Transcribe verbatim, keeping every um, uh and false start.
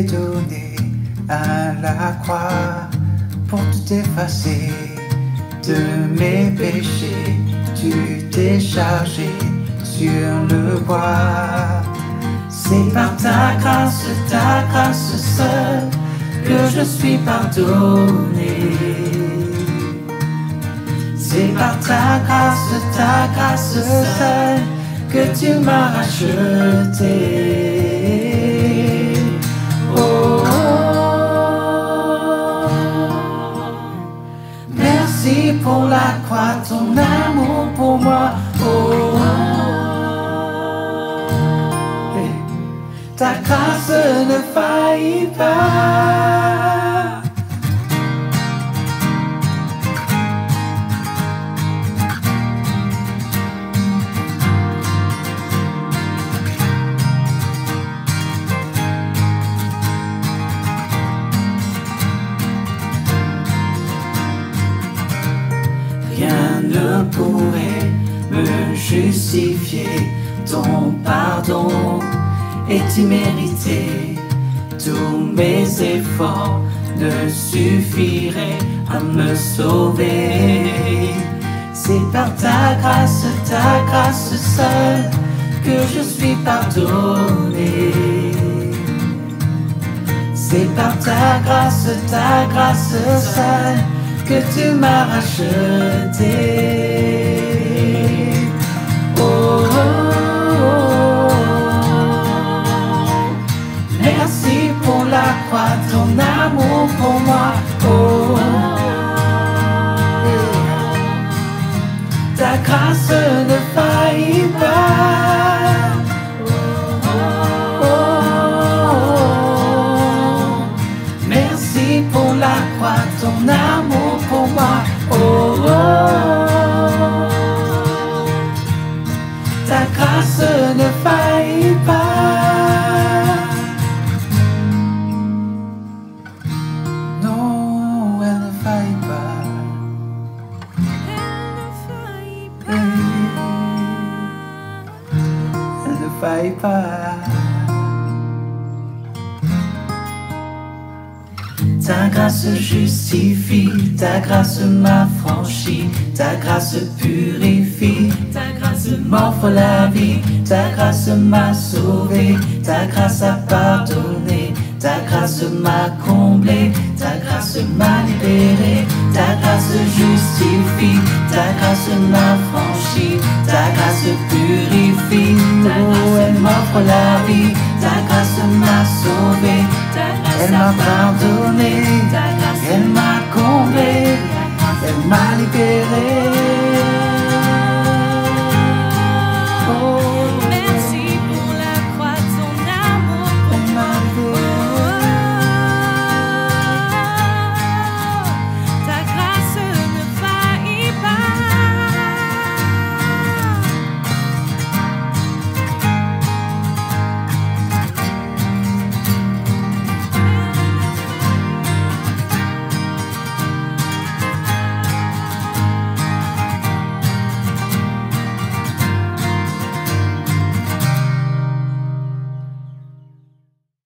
été donné à la croix pour tout effacer de mes péchés. Tu t'es chargé sur le bois. C'est par ta grâce, ta grâce seule, que je suis pardonné. C'est par ta grâce, ta grâce seule, que tu m'as racheté. Oh, oh, merci pour la croix, ton amour pour moi. Oh, oh, hey. Ta grâce ne faillit pas. Ne pourrait me justifier, ton pardon est immérité. Tous mes efforts ne suffiraient à me sauver. C'est par ta grâce, ta grâce seule, que je suis pardonné. C'est par ta grâce, ta grâce seule, que tu m'as racheté. Oh, oh, oh, merci pour la croix, ton amour pour moi. Oh, oh, ta grâce ne faillit pas. Oh, oh, merci pour la croix, ton amour. Oh, oh, ta grâce ne faillit pas. Non, elle ne faillit pas. Elle ne faillit pas. Ta grâce justifie, ta grâce m'affranchit, ta grâce purifie, ta grâce m'offre la vie, ta grâce m'a sauvé, ta grâce a pardonné, ta grâce m'a comblé, ta grâce m'a libéré, ta grâce justifie, ta grâce m'affranchit, ta grâce purifie, ta grâce m'offre la vie, ta grâce m'a sauvé, elle m'a pardonné, elle m'a comblé, elle m'a libéré.